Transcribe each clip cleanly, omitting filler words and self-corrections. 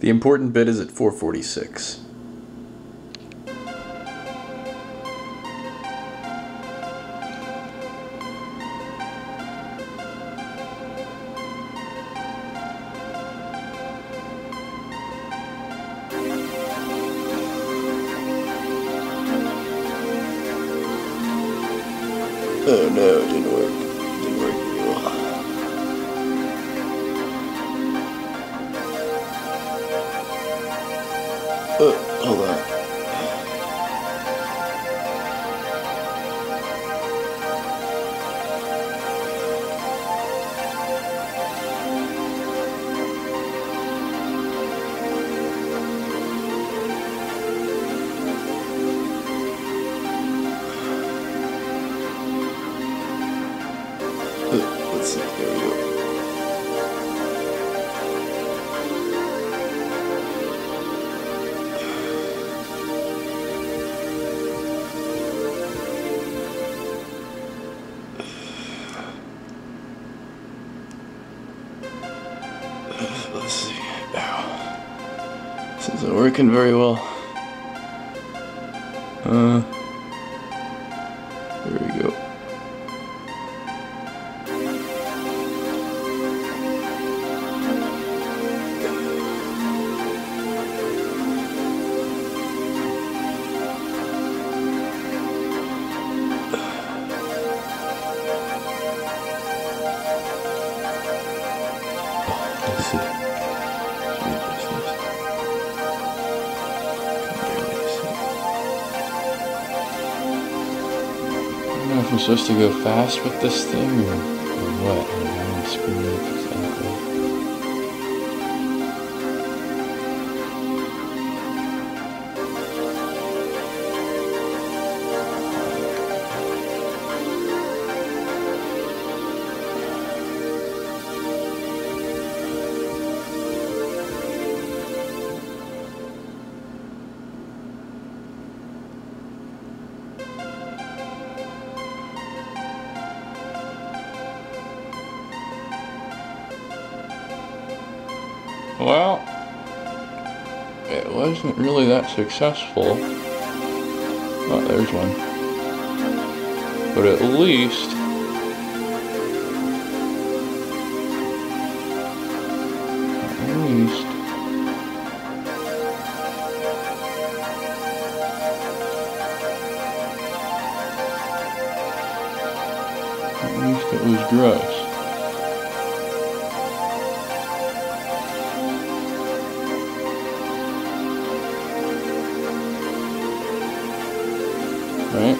The important bit is at 446. Oh no, it didn't work. It didn't work at all. Oh, hold on. Let's see, there we go. Let's see. Ow. This isn't working very well. There we go. Let's see. I don't know if I'm supposed to go fast with this thing or what. I'm screwed up exactly. Well, it wasn't really that successful. Oh, there's one. But at least it was gross. Right?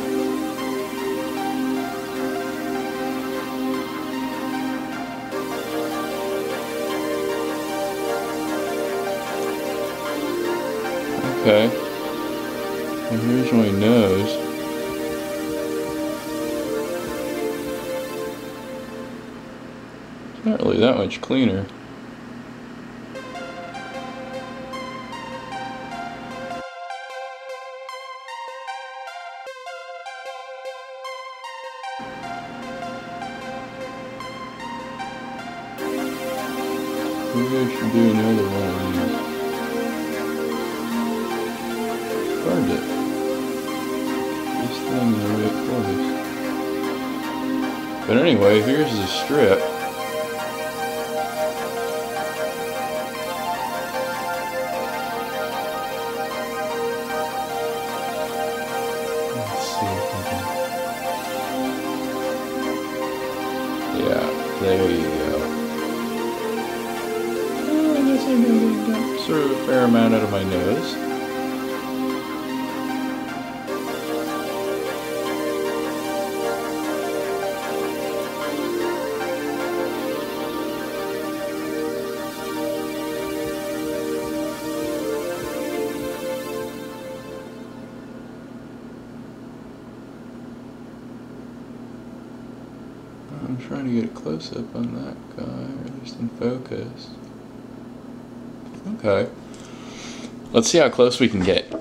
Okay. And here's my nose. It's not really that much cleaner. Maybe I should do another one of these. Burned it. This thing is really close. But anyway, here's the strip. Let's see if I can. Yeah, there you go. I'm going to get sort of a fair amount out of my nose. I'm trying to get a close-up on that guy, or at least in focus. Okay, let's see how close we can get.